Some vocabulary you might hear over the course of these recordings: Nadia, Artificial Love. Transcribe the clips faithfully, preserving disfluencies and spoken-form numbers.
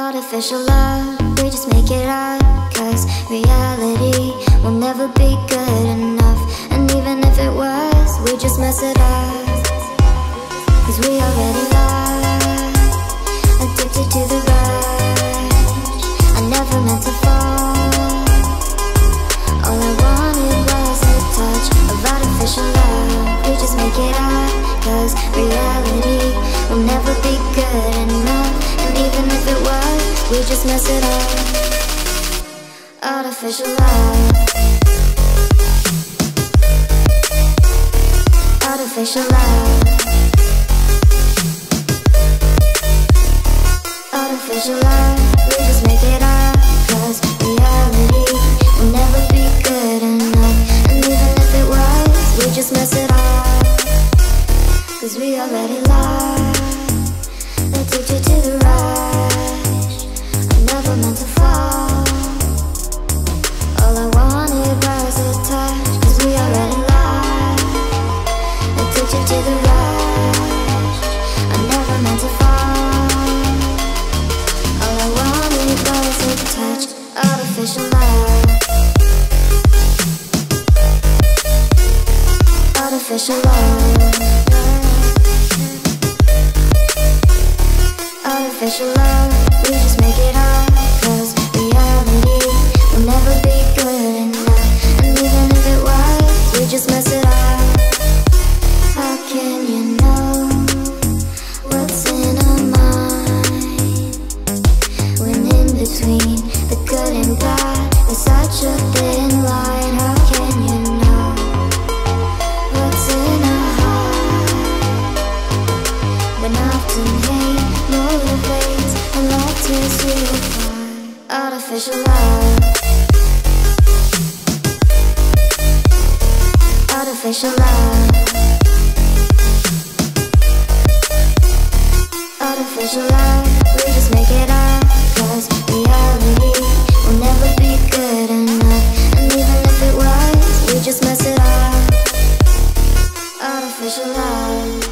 Artificial love, we just make it up, cause reality will never be good enough. And even if it was, we just mess it up, cause we already lost, addicted to the rush. I never meant to fall, all I wanted was a touch of artificial love. We just make it up, cause reality will never be good enough. Even if it was, we just mess it up. Artificial love. Artificial love. Artificial love. We just make it up, cause reality will never be good enough. And even if it was, we just mess it up, cause we already lost, addicted to the rush. I never meant to fall, all I wanted was a touch, cause we already lost, addicted to the rush. I never meant to fall, all I wanted was a touch. Artificial love. Artificial love. Artificial love, we just make it up, cause reality will never be good enough. And even if it was, we just mess it up. How can you know what's in our mind when in between the good and bad is such a thin line? How can you know what's in our heart when often hate motivates and love to see. Artificial love. Artificial love. Artificial love, we just make it up, cause reality will never be good enough. And even if it was, we just mess it up. Artificial love.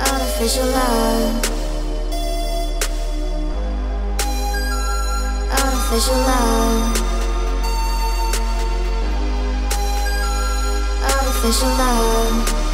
Artificial love. Artificial love. Artificial love.